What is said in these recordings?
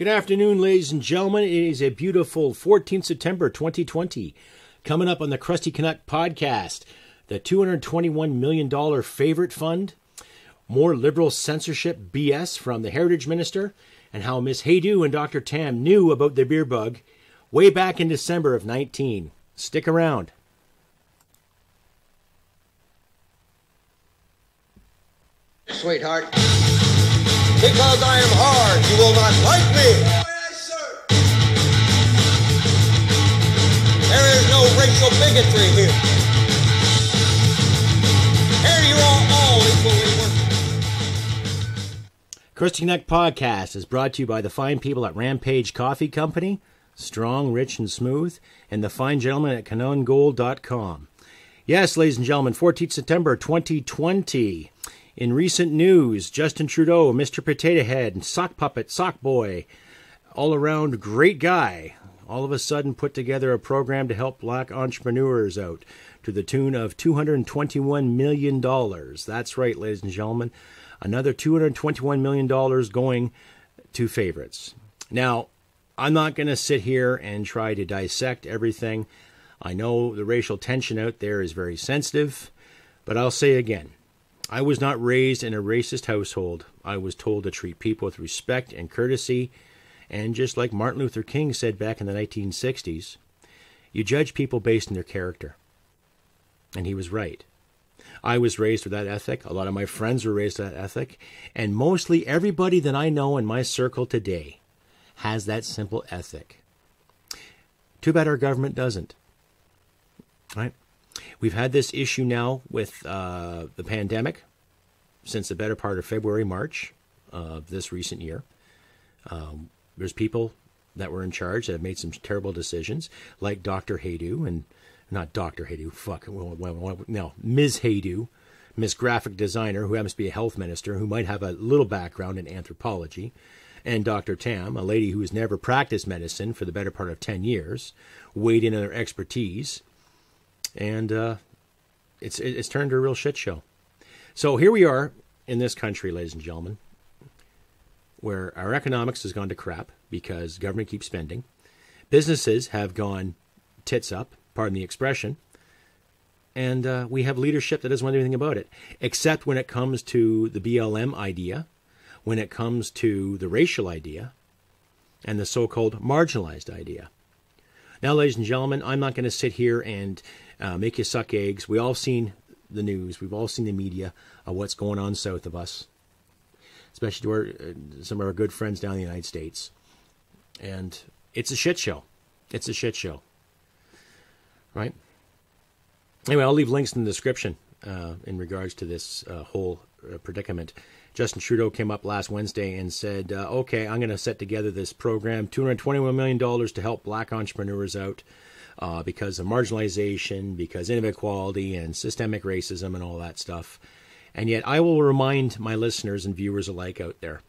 Good afternoon, ladies and gentlemen. It is a beautiful 14th September 2020. Coming up on the Crusty Canuck Podcast, the $221 million favorite fund, more liberal censorship BS from the Heritage Minister, and how Miss Hajdu and Dr. Tam knew about the beer bug way back in December of 19. Stick around. Sweetheart. Because I am hard, you will not like me. There is no racial bigotry here. Here you are all equally worthless. Crusty Canuck Podcast is brought to you by the fine people at Rampage Coffee Company, strong, rich, and smooth, and the fine gentlemen at CanuckGold.com. Yes, ladies and gentlemen, 14th September 2020. In recent news, Justin Trudeau, Mr. Potato Head, and sock puppet, sock boy, all-around great guy, all of a sudden put together a program to help black entrepreneurs out to the tune of $221 million. That's right, ladies and gentlemen. Another $221 million going to favorites. Now, I'm not going to sit here and try to dissect everything. I know the racial tension out there is very sensitive, but I'll say again. I was not raised in a racist household. I was told to treat people with respect and courtesy. And just like Martin Luther King said back in the 1960s, you judge people based on their character. And he was right. I was raised with that ethic. A lot of my friends were raised with that ethic. And mostly everybody that I know in my circle today has that simple ethic. Too bad our government doesn't. Right? We've had this issue now with the pandemic since the better part of February, March of this recent year. There's people that were in charge that have made some terrible decisions, like Dr. Hajdu, and not Dr. Hajdu, fuck, no, Ms. Hajdu, Ms. Graphic Designer, who happens to be a health minister, who might have a little background in anthropology, and Dr. Tam, a lady who has never practiced medicine for the better part of 10 years, weighed in on their expertise. And it's turned to a real shit show. So here we are in this country, ladies and gentlemen, where our economics has gone to crap because government keeps spending. Businesses have gone tits up, pardon the expression. And we have leadership that doesn't want anything about it, except when it comes to the BLM idea, when it comes to the racial idea, and the so-called marginalized idea. Now, ladies and gentlemen, I'm not going to sit here and make you suck eggs. We've all seen the news. We've all seen the media of what's going on south of us, especially to some of our good friends down in the United States. And it's a shit show. It's a shit show. Right? Anyway, I'll leave links in the description in regards to this whole predicament. Justin Trudeau came up last Wednesday and said, okay, I'm going to set together this program, $221 million to help black entrepreneurs out because of marginalization, because of inequality and systemic racism and all that stuff. And yet I will remind my listeners and viewers alike out there,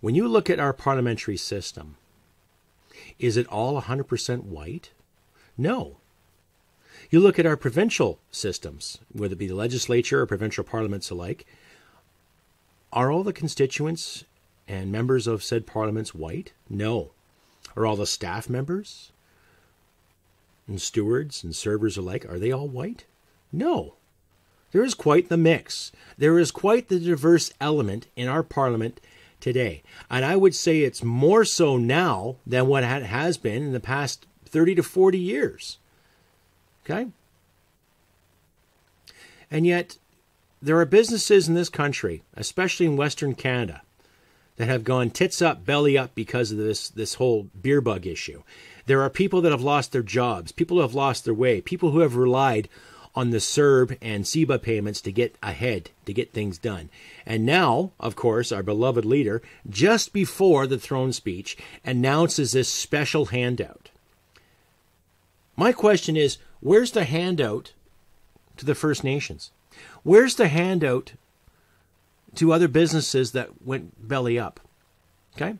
when you look at our parliamentary system, is it all 100% white? No. You look at our provincial systems, whether it be the legislature or provincial parliaments alike, are all the constituents and members of said parliaments white? No. Are all the staff members and stewards and servers alike, are they all white? No. There is quite the mix. There is quite the diverse element in our parliament today. And I would say it's more so now than what it has been in the past 30 to 40 years. Okay? And yet, there are businesses in this country, especially in Western Canada, that have gone tits up, belly up because of this whole beer bug issue. There are people that have lost their jobs, people who have lost their way, people who have relied on the CERB and SIBA payments to get ahead, to get things done. And now, of course, our beloved leader, just before the throne speech, announces this special handout. My question is, where's the handout to the First Nations? Where's the handout to other businesses that went belly up? Okay?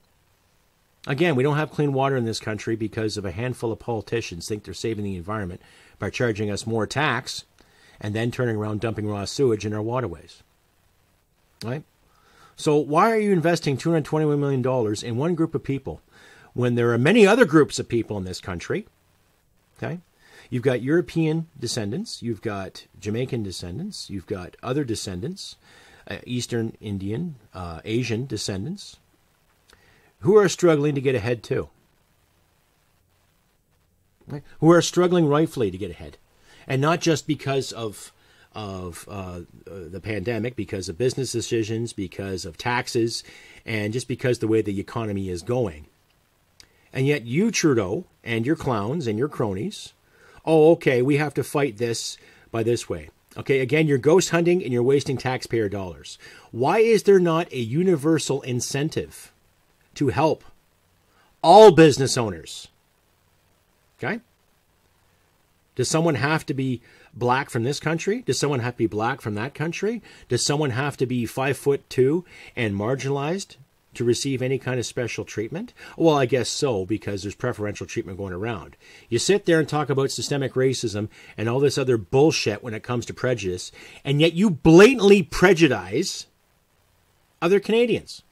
Again, we don't have clean water in this country because of a handful of politicians think they're saving the environment by charging us more tax and then turning around dumping raw sewage in our waterways. Right? So why are you investing $221 million in one group of people when there are many other groups of people in this country? Okay, you've got European descendants, you've got Jamaican descendants, you've got other descendants, Eastern Indian, Asian descendants, who are struggling to get ahead too. Right? Who are struggling rightfully to get ahead. And not just because of the pandemic, because of business decisions, because of taxes, and just because the way the economy is going. And yet you, Trudeau, and your clowns and your cronies, oh, okay, we have to fight this by this way. Okay, again, you're ghost hunting and you're wasting taxpayer dollars. Why is there not a universal incentive to help all business owners? Okay? Does someone have to be black from this country? Does someone have to be black from that country? Does someone have to be 5'2" and marginalized to receive any kind of special treatment? Well, I guess so, because there's preferential treatment going around. You sit there and talk about systemic racism and all this other bullshit when it comes to prejudice, and yet you blatantly prejudice other Canadians.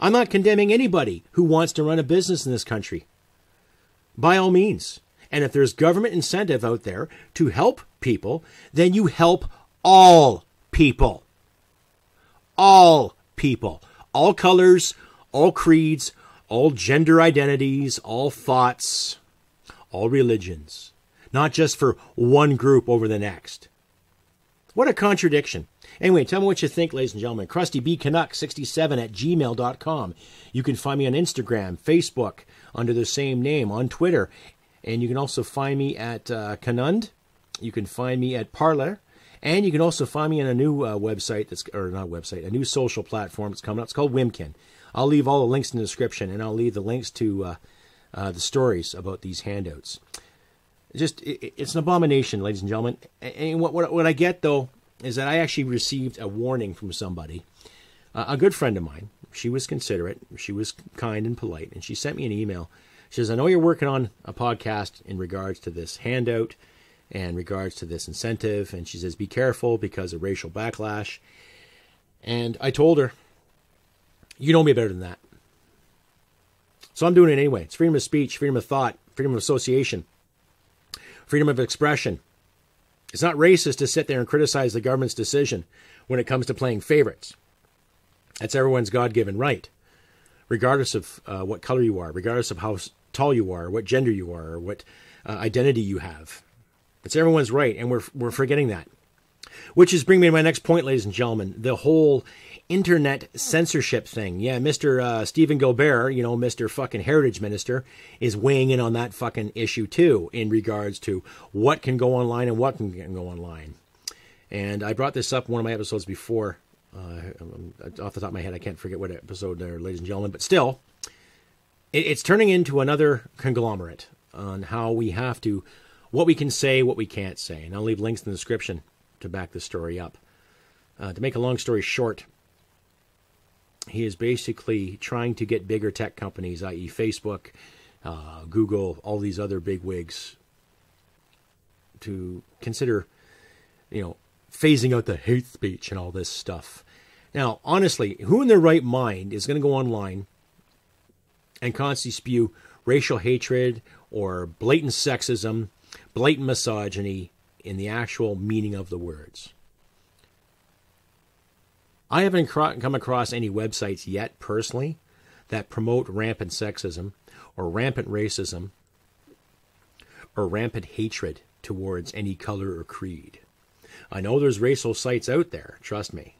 I'm not condemning anybody who wants to run a business in this country. By all means. And if there's government incentive out there to help people, then you help all people. All people. All colors, all creeds, all gender identities, all thoughts, all religions. Not just for one group over the next. What a contradiction. Anyway, tell me what you think, ladies and gentlemen. CrustyBCanuck67@gmail.com. You can find me on Instagram, Facebook, under the same name, on Twitter. And you can also find me at Canund. You can find me at Parler. And you can also find me on a new website, a new social platform that's coming up. It's called Wimkin. I'll leave all the links in the description, and I'll leave the links to the stories about these handouts. Just, it's an abomination, ladies and gentlemen. And what I get, though, is that I actually received a warning from somebody, a good friend of mine. She was considerate. She was kind and polite. And she sent me an email. She says, I know you're working on a podcast in regards to this handout and regards to this incentive. And she says, be careful because of racial backlash. And I told her, you know me better than that. So I'm doing it anyway. It's freedom of speech, freedom of thought, freedom of association, freedom of expression. It's not racist to sit there and criticize the government's decision when it comes to playing favorites. That's everyone's God-given right, regardless of what color you are, regardless of how tall you are, what gender you are, or what identity you have. It's everyone's right, and we're forgetting that. Which is bringing me to my next point, ladies and gentlemen, the whole internet censorship thing. Yeah, Mr. Steven Guilbert, you know, Mr. fucking Heritage Minister, is weighing in on that fucking issue too in regards to what can go online and what can go online. And I brought this up in one of my episodes before. Off the top of my head, I can't forget what episode there, ladies and gentlemen. But still, it's turning into another conglomerate on how we have to, what we can say, what we can't say. And I'll leave links in the description to back the story up. To make a long story short, he is basically trying to get bigger tech companies, i.e. Facebook, Google, all these other big wigs, to consider, you know, phasing out the hate speech and all this stuff. Now, honestly, who in their right mind is going to go online and constantly spew racial hatred or blatant sexism, blatant misogyny in the actual meaning of the words? I haven't come across any websites yet, personally, that promote rampant sexism or rampant racism or rampant hatred towards any color or creed. I know there's racial sites out there, trust me.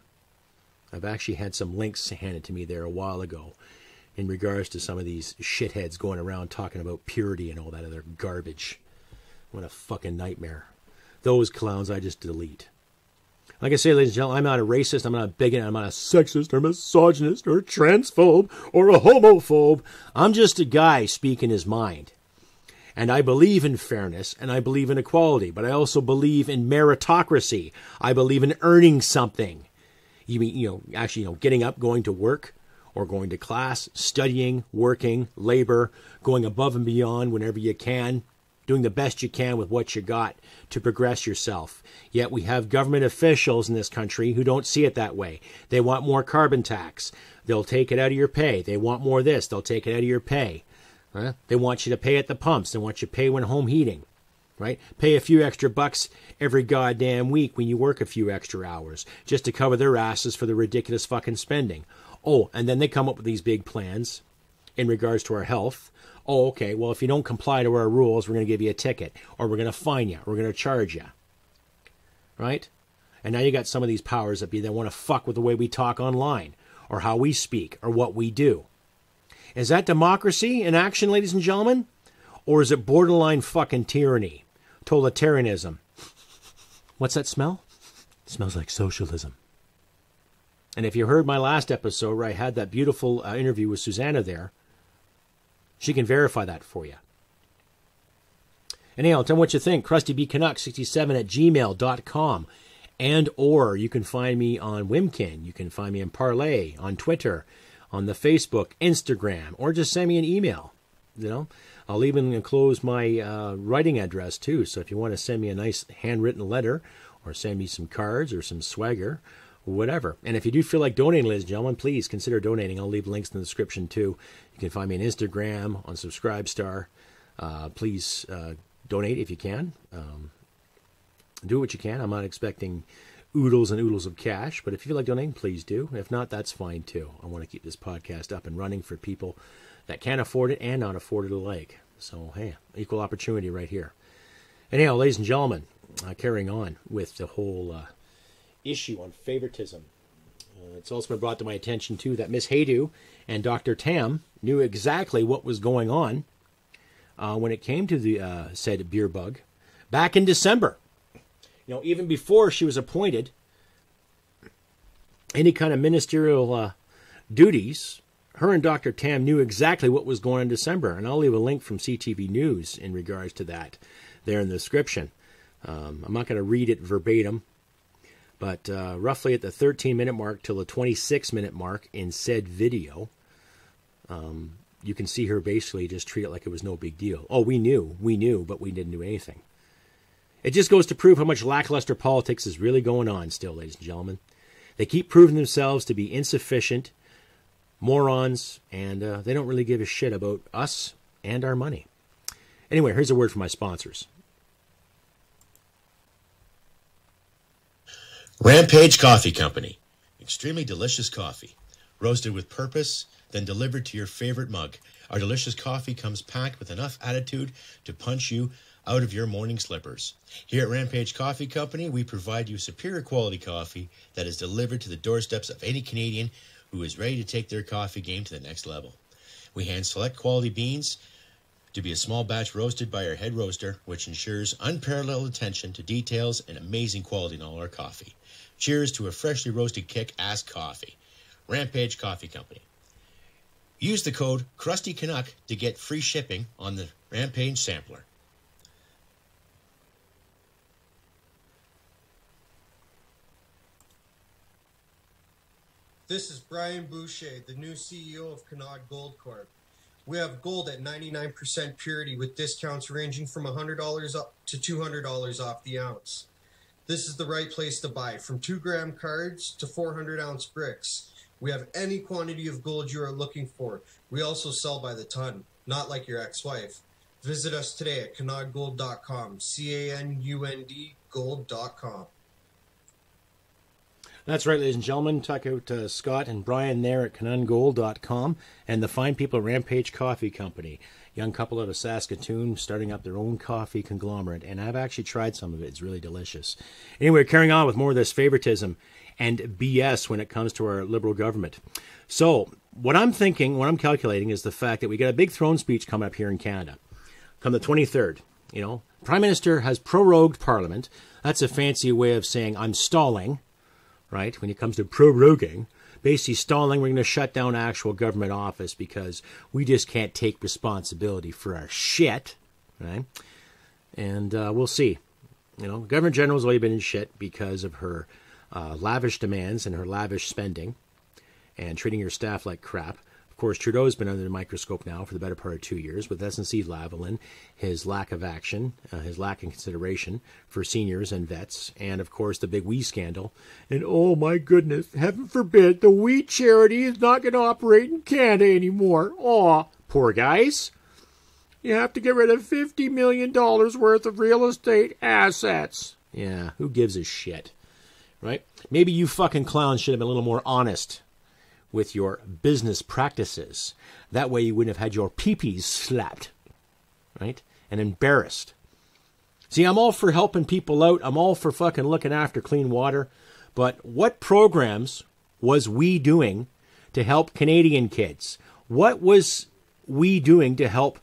I've actually had some links handed to me there a while ago in regards to some of these shitheads going around talking about purity and all that other garbage. What a fucking nightmare. Those clowns I just delete. Like I say, ladies and gentlemen, I'm not a racist, I'm not a bigot, I'm not a sexist or misogynist or transphobe or a homophobe. I'm just a guy speaking his mind. And I believe in fairness, and I believe in equality, but I also believe in meritocracy. I believe in earning something. You mean, getting up, going to work, or going to class, studying, working, labor, going above and beyond whenever you can, doing the best you can with what you got to progress yourself. Yet we have government officials in this country who don't see it that way. They want more carbon tax. They'll take it out of your pay. They want more of this. They'll take it out of your pay. Huh? They want you to pay at the pumps. They want you to pay when home heating. Right? Pay a few extra bucks every goddamn week when you work a few extra hours just to cover their asses for the ridiculous fucking spending. Oh, and then they come up with these big plans in regards to our health. Oh, okay, well, if you don't comply to our rules, we're going to give you a ticket, or we're going to fine you, we're going to charge you. Right? And now you got some of these powers that be that want to fuck with the way we talk online, or how we speak, or what we do. Is that democracy in action, ladies and gentlemen? Or is it borderline fucking tyranny? Totalitarianism. What's that smell? It smells like socialism. And if you heard my last episode where I had that beautiful interview with Susanna there, she can verify that for you. Anyhow, tell me what you think. CrustyBCanuck67@gmail.com. And or you can find me on Wimkin. You can find me on Parler, on Twitter, on the Facebook, Instagram, or just send me an email. You know, I'll even enclose my writing address too. So if you want to send me a nice handwritten letter or send me some cards or some swagger, whatever. And if you do feel like donating, ladies and gentlemen, please consider donating. I'll leave links in the description too. You can find me on Instagram, on Subscribestar. Please donate if you can. Do what you can. I'm not expecting oodles and oodles of cash, but if you feel like donating, please do. If not, that's fine too. I want to keep this podcast up and running for people that can afford it and not afford it alike. So hey, equal opportunity right here. Anyhow, ladies and gentlemen, carrying on with the whole issue on favoritism. It's also been brought to my attention too that Miss Hajdu and Dr. Tam knew exactly what was going on when it came to the said beer bug back in December. You know, even before she was appointed any kind of ministerial duties, her and Dr. Tam knew exactly what was going on in December. And I'll leave a link from CTV News in regards to that there in the description. I'm not going to read it verbatim. But roughly at the 13-minute mark till the 26-minute mark in said video, you can see her basically just treat it like it was no big deal. Oh, we knew, but we didn't do anything. It just goes to prove how much lackluster politics is really going on still, ladies and gentlemen. They keep proving themselves to be insufficient, morons, and they don't really give a shit about us and our money. Anyway, here's a word from my sponsors. Rampage Coffee Company. Extremely delicious coffee. Roasted with purpose, then delivered to your favorite mug. Our delicious coffee comes packed with enough attitude to punch you out of your morning slippers. Here at Rampage Coffee Company, we provide you superior quality coffee that is delivered to the doorsteps of any Canadian who is ready to take their coffee game to the next level. We hand select quality beans to be a small batch roasted by our head roaster, which ensures unparalleled attention to details and amazing quality in all our coffee. Cheers to a freshly roasted kick-ass coffee. Rampage Coffee Company. Use the code Crusty Canuck to get free shipping on the Rampage sampler. This is Brian Boucher, the new CEO of Canuck Gold Corp. We have gold at 99% purity with discounts ranging from $100 up to $200 off the ounce. This is the right place to buy, from 2-gram cards to 400-ounce bricks. We have any quantity of gold you are looking for. We also sell by the ton, not like your ex-wife. Visit us today at canuckgold.com, C-A-N-U-N-D, gold.com. That's right, ladies and gentlemen. Talk out Scott and Brian there at canuckgold.com and the fine people at Rampage Coffee Company. Young couple out of Saskatoon starting up their own coffee conglomerate. And I've actually tried some of it. It's really delicious. Anyway, carrying on with more of this favoritism and BS when it comes to our Liberal government. So what I'm thinking, what I'm calculating is the fact that we got a big throne speech coming up here in Canada. Come the 23rd, you know. Prime Minister has prorogued Parliament. That's a fancy way of saying I'm stalling. Right, when it comes to proroguing, basically stalling, we're going to shut down actual government office because we just can't take responsibility for our shit, right? And we'll see. You know, Governor General's already been in shit because of her lavish demands and her lavish spending and treating her staff like crap. course, Trudeau has been under the microscope now for the better part of 2 years with SNC-Lavalin, his lack of action, his lack of consideration for seniors and vets, and, of course, the big WE scandal. And, oh, my goodness, heaven forbid, the WE charity is not going to operate in Canada anymore. Aw, poor guys. You have to get rid of $50 million worth of real estate assets. Yeah, who gives a shit, right? Maybe you fucking clowns should have been a little more honest with your business practices. That way you wouldn't have had your peepees slapped, right? And embarrassed. See, I'm all for helping people out. I'm all for fucking looking after clean water. But what programs was WE doing to help Canadian kids? What was WE doing to help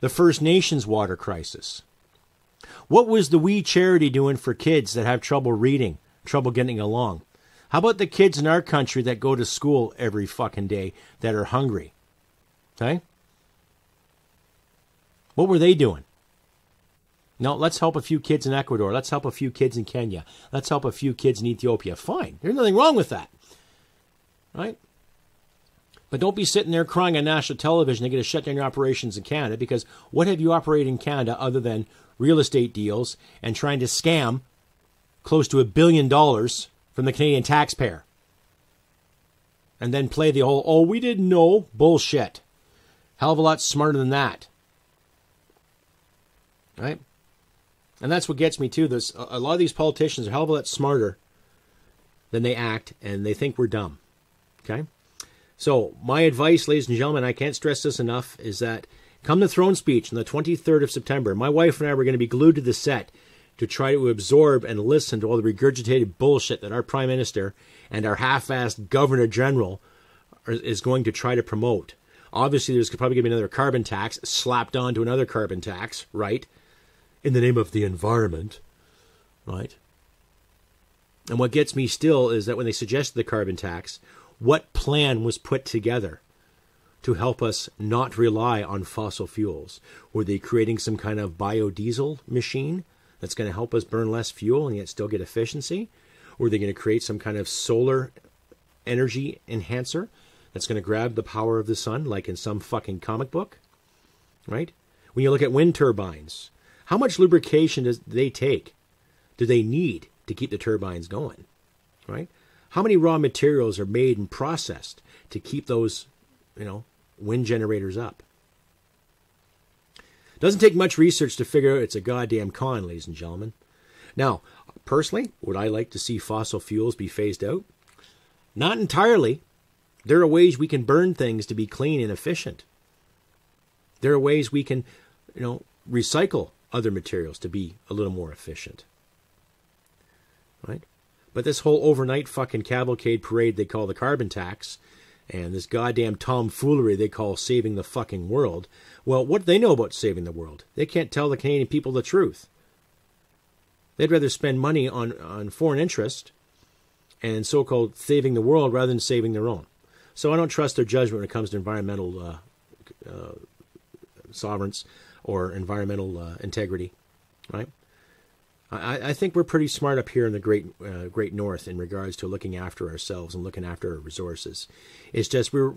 the First Nations water crisis? What was the WE charity doing for kids that have trouble reading, trouble getting along? How about the kids in our country that go to school every fucking day that are hungry? Okay? What were they doing? No, let's help a few kids in Ecuador. Let's help a few kids in Kenya. Let's help a few kids in Ethiopia. Fine. There's nothing wrong with that. Right? But don't be sitting there crying on national television they're going to shut down your operations in Canada, because what have you operated in Canada other than real estate deals and trying to scam close to $1 billion from the Canadian taxpayer, and then play the whole, oh, we didn't know bullshit. Hell of a lot smarter than that, right? And that's what gets me too. This, a lot of these politicians are hell of a lot smarter than they act, and they think we're dumb, okay? So my advice, ladies and gentlemen, I can't stress this enough, is that come the throne speech on the 23rd of September, my wife and I were going to be glued to the set to try to absorb and listen to all the regurgitated bullshit that our Prime Minister and our half-assed Governor General is going to try to promote. Obviously, there's probably going to be another carbon tax slapped onto another carbon tax, right? In the name of the environment, right? And what gets me still is that when they suggested the carbon tax, what plan was put together to help us not rely on fossil fuels? Were they creating some kind of biodiesel machine that's going to help us burn less fuel and yet still get efficiency? Or are they going to create some kind of solar energy enhancer that's going to grab the power of the sun, like in some fucking comic book? Right? When you look at wind turbines, how much lubrication do they take? Do they need to keep the turbines going? Right? How many raw materials are made and processed to keep those, you know, wind generators up? Doesn't take much research to figure out it's a goddamn con, ladies and gentlemen. Now, personally, would I like to see fossil fuels be phased out? Not entirely. There are ways we can burn things to be clean and efficient. There are ways we can, you know, recycle other materials to be a little more efficient. Right? But this whole overnight fucking cavalcade parade they call the carbon tax, and this goddamn tomfoolery they call saving the fucking world. Well, what do they know about saving the world? They can't tell the Canadian people the truth. They'd rather spend money on foreign interest and so-called saving the world rather than saving their own. So I don't trust their judgment when it comes to environmental sovereignty or environmental integrity, right? I think we're pretty smart up here in the great North in regards to looking after ourselves and looking after our resources. It's just we're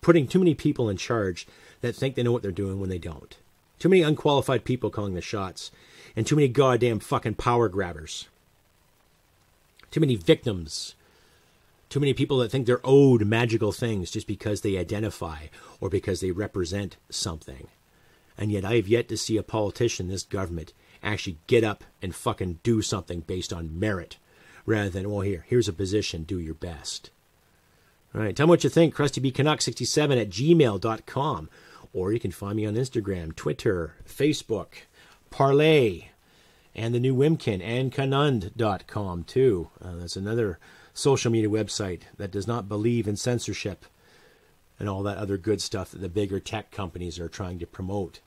putting too many people in charge that think they know what they're doing when they don't. Too many unqualified people calling the shots, and too many goddamn fucking power grabbers. Too many victims. Too many people that think they're owed magical things just because they identify or because they represent something. And yet I have yet to see a politician in this government actually get up and fucking do something based on merit, rather than, well, here's a position, do your best. All right, tell me what you think, crustybcanuck67@gmail.com, or you can find me on Instagram, Twitter, Facebook, Parler, and the new Wimkin, and canund.com too. That's another social media website that does not believe in censorship and all that other good stuff that the bigger tech companies are trying to promote.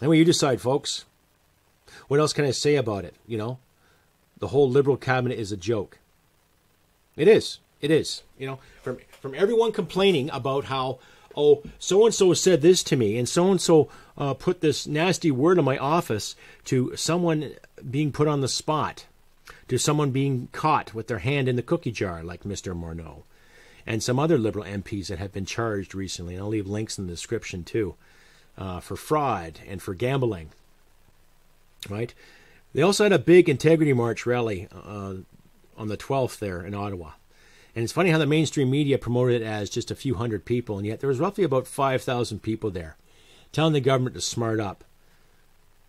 Anyway, you decide, folks. What else can I say about it? You know, the whole Liberal cabinet is a joke. It is. It is. You know, from everyone complaining about how, oh, so-and-so said this to me, and so-and-so put this nasty word in my office, to someone being put on the spot, to someone being caught with their hand in the cookie jar like Mr. Morneau, and some other Liberal MPs that have been charged recently. And I'll leave links in the description too, for fraud and for gambling. Right? They also had a big Integrity March rally on the 12th there in Ottawa. And it's funny how the mainstream media promoted it as just a few hundred people, and yet there was roughly about 5,000 people there telling the government to smart up,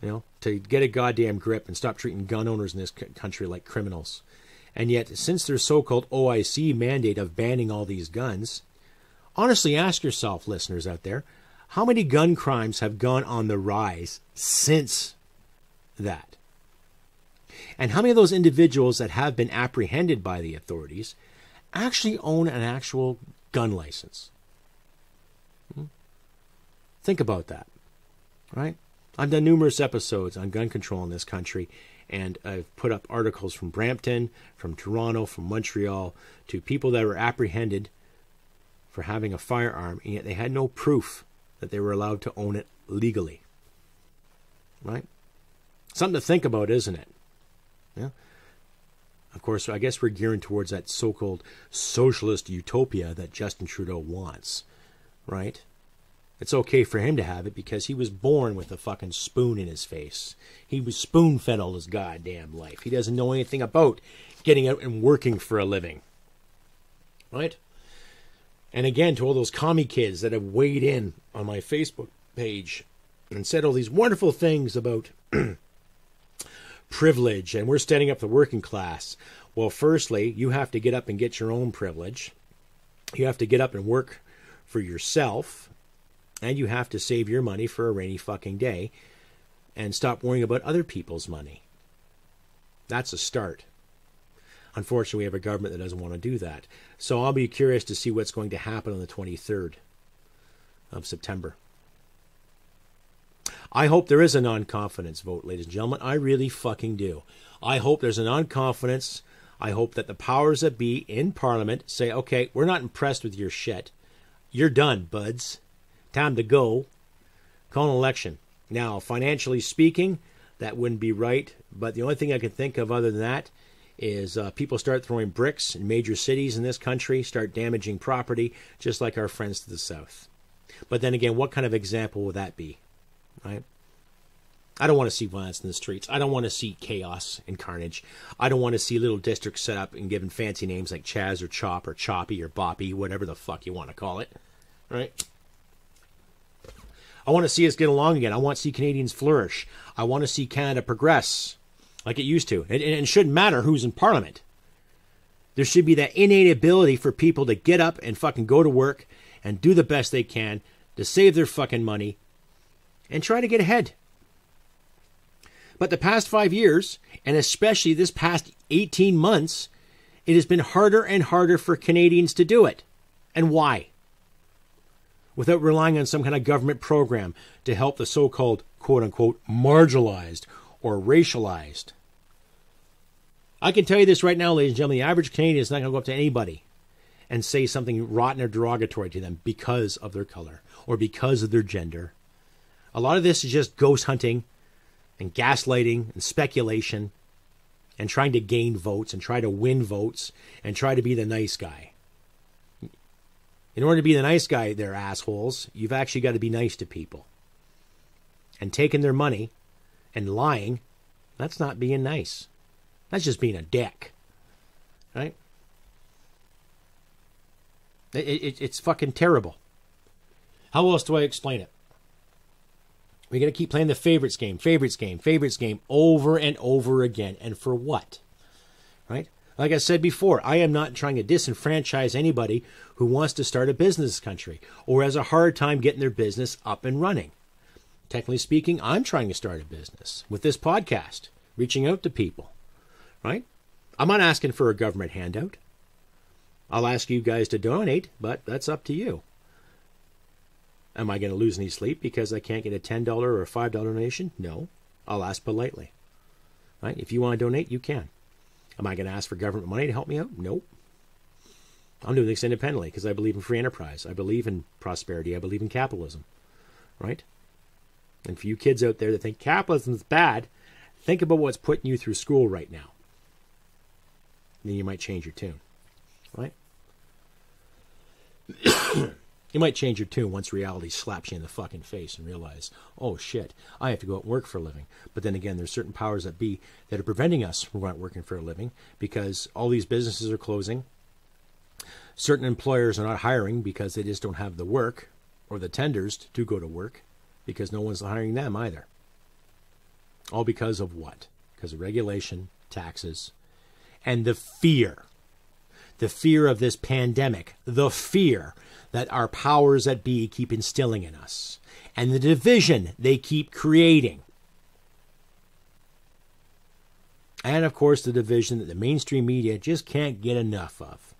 you know, to get a goddamn grip and stop treating gun owners in this country like criminals. And yet, since their so-called OIC mandate of banning all these guns, honestly ask yourself, listeners out there, how many gun crimes have gone on the rise since that? And how many of those individuals that have been apprehended by the authorities actually own an actual gun license? Think about that, right? I've done numerous episodes on gun control in this country, and I've put up articles from Brampton, from Toronto, from Montreal, to people that were apprehended for having a firearm, and yet they had no proof that they were allowed to own it legally, right? Something to think about, isn't it? Yeah. Of course, I guess we're gearing towards that so-called socialist utopia that Justin Trudeau wants, right? It's okay for him to have it because he was born with a fucking spoon in his face. He was spoon-fed all his goddamn life. He doesn't know anything about getting out and working for a living, right? And again, to all those commie kids that have weighed in on my Facebook page and said all these wonderful things about privilege, and we're standing up the working class. Well, firstly, you have to get up and get your own privilege. You have to get up and work for yourself, and you have to save your money for a rainy fucking day and stop worrying about other people's money. That's a start. Unfortunately, we have a government that doesn't want to do that. So I'll be curious to see what's going to happen on the 23rd of September. I hope there is a non-confidence vote, ladies and gentlemen. I really fucking do. I hope there's a non-confidence. I hope that the powers that be in Parliament say, okay, we're not impressed with your shit. You're done, buds. Time to go. Call an election. Now, financially speaking, that wouldn't be right. But the only thing I can think of other than that is people start throwing bricks in major cities in this country, start damaging property, just like our friends to the south. But then again, what kind of example would that be? Right? I don't want to see violence in the streets. I don't want to see chaos and carnage. I don't want to see little districts set up and given fancy names like Chaz or Chop or Choppy or Boppy, whatever the fuck you want to call it. Right? I want to see us get along again. I want to see Canadians flourish. I want to see Canada progress like it used to. And it shouldn't matter who's in Parliament. There should be that innate ability for people to get up and fucking go to work and do the best they can to save their fucking money and try to get ahead. But the past 5 years, and especially this past 18 months, it has been harder and harder for Canadians to do it. And why? Without relying on some kind of government program to help the so-called, quote-unquote, marginalized or racialized. I can tell you this right now, ladies and gentlemen, the average Canadian is not going to go up to anybody and say something rotten or derogatory to them because of their color or because of their gender. A lot of this is just ghost hunting and gaslighting and speculation and trying to gain votes and try to win votes and try to be the nice guy. In order to be the nice guy, they're assholes. You've actually got to be nice to people. And taking their money and lying, that's not being nice. That's just being a dick. Right? It's fucking terrible. How else do I explain it? We got to keep playing the favorites game over and over again. And for what? Right? Like I said before, I am not trying to disenfranchise anybody who wants to start a business in this country or has a hard time getting their business up and running. Technically speaking, I'm trying to start a business with this podcast, reaching out to people, right? I'm not asking for a government handout. I'll ask you guys to donate, but that's up to you. Am I going to lose any sleep because I can't get a $10 or a $5 donation? No. I'll ask politely. Right? If you want to donate, you can. Am I going to ask for government money to help me out? Nope. I'm doing this independently because I believe in free enterprise. I believe in prosperity. I believe in capitalism. Right? And for you kids out there that think capitalism is bad, think about what's putting you through school right now. Then you might change your tune. Right? You might change your tune once reality slaps you in the fucking face and realize, oh shit, I have to go out and work for a living. But then again, there's certain powers that be that are preventing us from not working for a living because all these businesses are closing. Certain employers are not hiring because they just don't have the work or the tenders to go to work because no one's hiring them either. All because of what? Because of regulation, taxes, and the fear. The fear of this pandemic, the fear that our powers that be keep instilling in us, and the division they keep creating. And of course, the division that the mainstream media just can't get enough of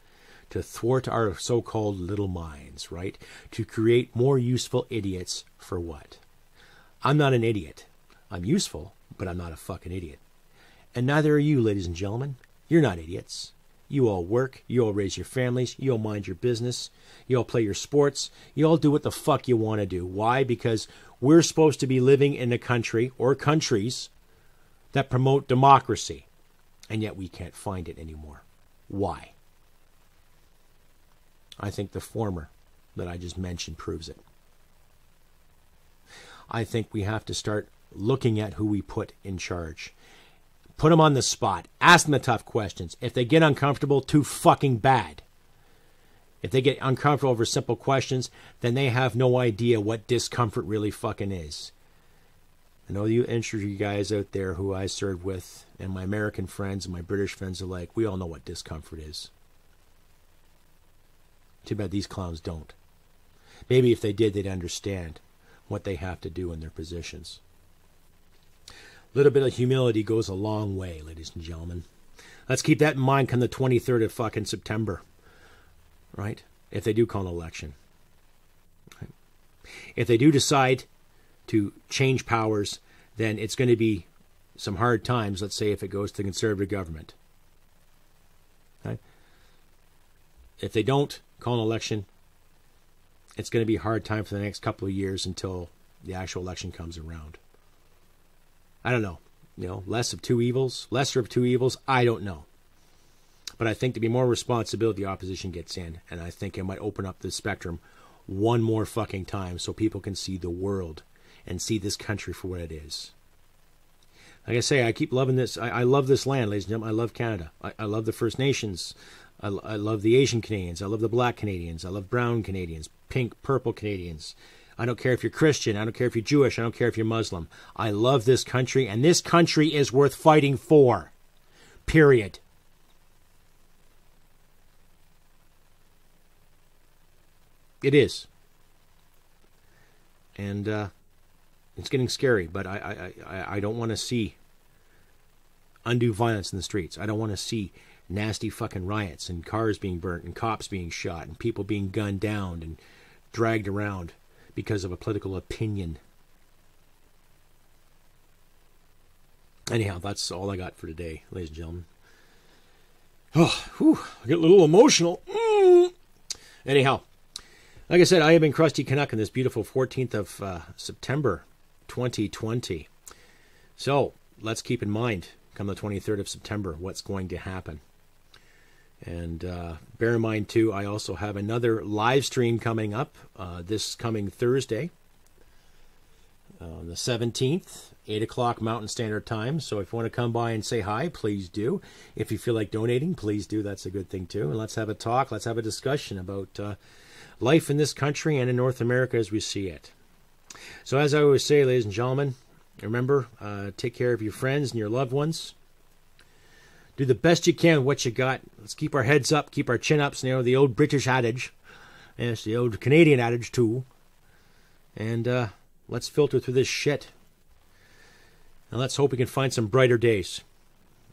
to thwart our so-called little minds, right? To create more useful idiots for what? I'm not an idiot. I'm useful, but I'm not a fucking idiot. And neither are you, ladies and gentlemen. You're not idiots. You all work, you all raise your families, you all mind your business, you all play your sports, you all do what the fuck you want to do. Why? Because we're supposed to be living in a country or countries that promote democracy, and yet we can't find it anymore. Why? I think the former that I just mentioned proves it. I think we have to start looking at who we put in charge. Put them on the spot. Ask them the tough questions. If they get uncomfortable, too fucking bad. If they get uncomfortable over simple questions, then they have no idea what discomfort really fucking is. I know you industry guys out there who I served with, and my American friends and my British friends alike, we all know what discomfort is. Too bad these clowns don't. Maybe if they did, they'd understand what they have to do in their positions. A little bit of humility goes a long way, ladies and gentlemen. Let's keep that in mind come the 23rd of fucking September. Right? If they do call an election. Right? If they do decide to change powers, then it's going to be some hard times, let's say, if it goes to the Conservative government. Right? If they don't call an election, it's going to be a hard time for the next couple of years until the actual election comes around. I don't know, you know, lesser of two evils, I don't know. But I think there'd be more responsibility opposition gets in, and I think it might open up the spectrum one more fucking time so people can see the world and see this country for what it is. Like I say, I keep loving this. I love this land, ladies and gentlemen. I love Canada. I love the First Nations. I love the Asian Canadians. I love the Black Canadians. I love brown Canadians, pink, purple Canadians. I don't care if you're Christian. I don't care if you're Jewish. I don't care if you're Muslim. I love this country, and this country is worth fighting for. Period. It is. And it's getting scary, but I don't want to see undue violence in the streets. I don't want to see nasty fucking riots and cars being burnt and cops being shot and people being gunned down and dragged around because of a political opinion. Anyhow, that's all I got for today, ladies and gentlemen. Oh, whew, I get a little emotional. Anyhow, like I said, I have been Crusty Canuck on this beautiful 14th of September, 2020. So, let's keep in mind, come the 23rd of September, what's going to happen. And bear in mind, too, I also have another live stream coming up this coming Thursday, the 17th, 8 o'clock Mountain Standard Time. So if you want to come by and say hi, please do. If you feel like donating, please do. That's a good thing, too. And let's have a talk. Let's have a discussion about life in this country and in North America as we see it. So as I always say, ladies and gentlemen, remember, take care of your friends and your loved ones. Do the best you can with what you got. Let's keep our heads up, keep our chin ups, you know, the old British adage. And it's the old Canadian adage, too. And let's filter through this shit. And let's hope we can find some brighter days.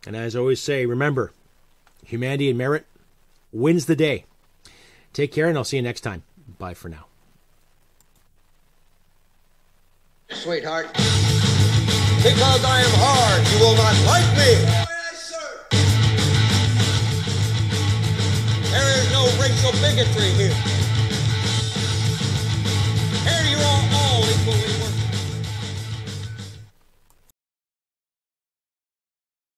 And as I always say, remember, humanity and merit wins the day. Take care, and I'll see you next time. Bye for now. Sweetheart, because I am hard, you will not like me. There is no racial bigotry here.